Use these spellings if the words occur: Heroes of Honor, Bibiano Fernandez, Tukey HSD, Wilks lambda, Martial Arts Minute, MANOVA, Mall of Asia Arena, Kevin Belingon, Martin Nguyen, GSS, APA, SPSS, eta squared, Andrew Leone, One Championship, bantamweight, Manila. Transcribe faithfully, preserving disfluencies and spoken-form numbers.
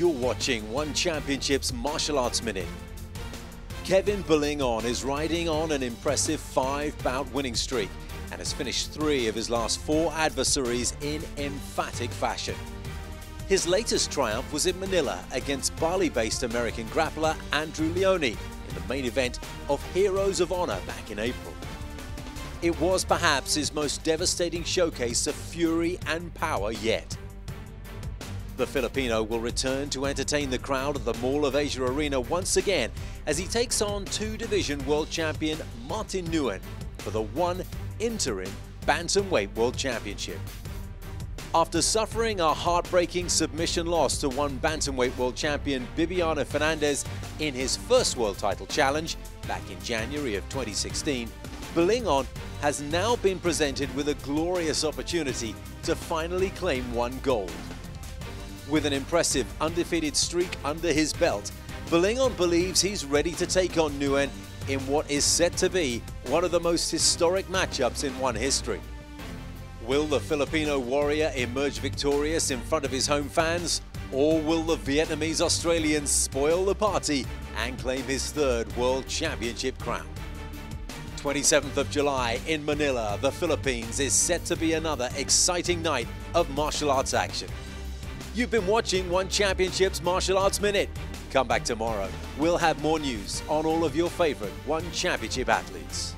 You're watching One Championship's Martial Arts Minute. Kevin Belingon is riding on an impressive five-bout winning streak and has finished three of his last four adversaries in emphatic fashion. His latest triumph was in Manila against Bali-based American grappler Andrew Leone in the main event of Heroes of Honor back in April. It was perhaps his most devastating showcase of fury and power yet. The Filipino will return to entertain the crowd at the Mall of Asia Arena once again as he takes on two-division world champion Martin Nguyen for the one interim bantamweight world championship. After suffering a heartbreaking submission loss to one bantamweight world champion Bibiano Fernandez in his first world title challenge back in January of twenty sixteen, Belingon has now been presented with a glorious opportunity to finally claim one gold. With an impressive undefeated streak under his belt, Belingon believes he's ready to take on Nguyen in what is set to be one of the most historic matchups in One history. Will the Filipino warrior emerge victorious in front of his home fans, or will the Vietnamese Australian spoil the party and claim his third World Championship crown? twenty-seventh of July in Manila, the Philippines, is set to be another exciting night of martial arts action. You've been watching One Championship's Martial Arts Minute. Come back tomorrow. We'll have more news on all of your favorite One Championship athletes.